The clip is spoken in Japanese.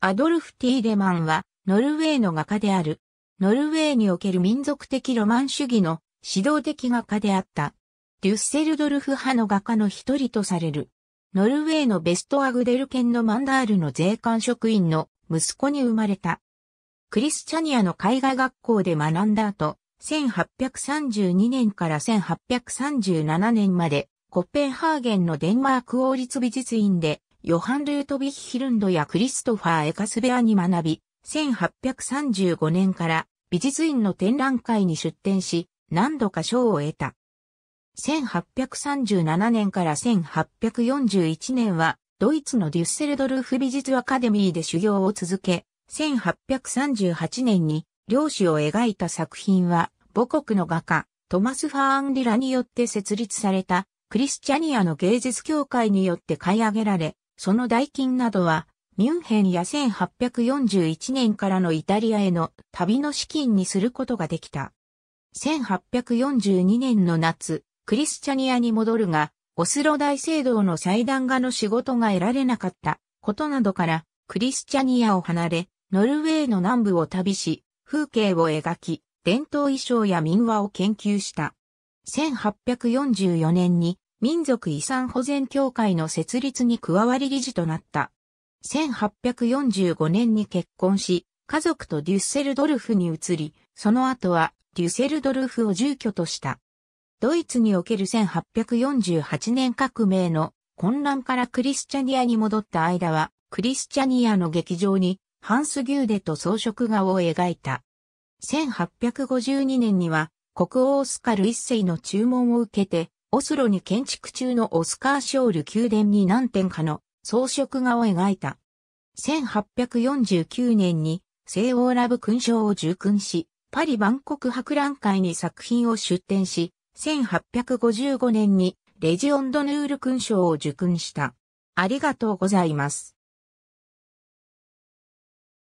アドルフ・ティーデマンは、ノルウェーの画家である。ノルウェーにおける民族的ロマン主義の指導的画家であった。デュッセルドルフ派の画家の一人とされる。ノルウェーのベストアグデル県のマンダールの税関職員の息子に生まれた。クリスチャニアの絵画学校で学んだ後、1832年から1837年まで、コッペンハーゲンのデンマーク王立美術院で、ヨハン・ルートヴィヒ・ヒルンドやクリストファー・エカスベアに学び、1835年から美術院の展覧会に出展し、何度か賞を得た。1837年から1841年は、ドイツのデュッセルドルフ美術アカデミーで修行を続け、1838年に領主を描いた作品は、母国の画家、トマス・ファーン・リラによって設立された、クリスチャニアの芸術協会によって買い上げられ、その代金などは、ミュンヘンや1841年からのイタリアへの旅の資金にすることができた。1842年の夏、クリスチャニアに戻るが、オスロ大聖堂の祭壇画の仕事が得られなかったことなどから、クリスチャニアを離れ、ノルウェーの南部を旅し、風景を描き、伝統衣装や民話を研究した。1844年に民族遺産保全協会の設立に加わり理事となった。1845年に結婚し、家族とデュッセルドルフに移り、その後はデュッセルドルフを住居とした。ドイツにおける1848年革命の混乱からクリスチャニアに戻った間は、クリスチャニアの劇場にハンス・ギューデと装飾画を描いた。1852年には国王オスカル1世の注文を受けて、オスロに建築中のオスカー・ショール宮殿に何点かの装飾画を描いた。1849年に聖オーラブ勲章を受勲し、パリ万国博覧会に作品を出展し、1855年にレジオンドヌール勲章を受勲した。ありがとうございます。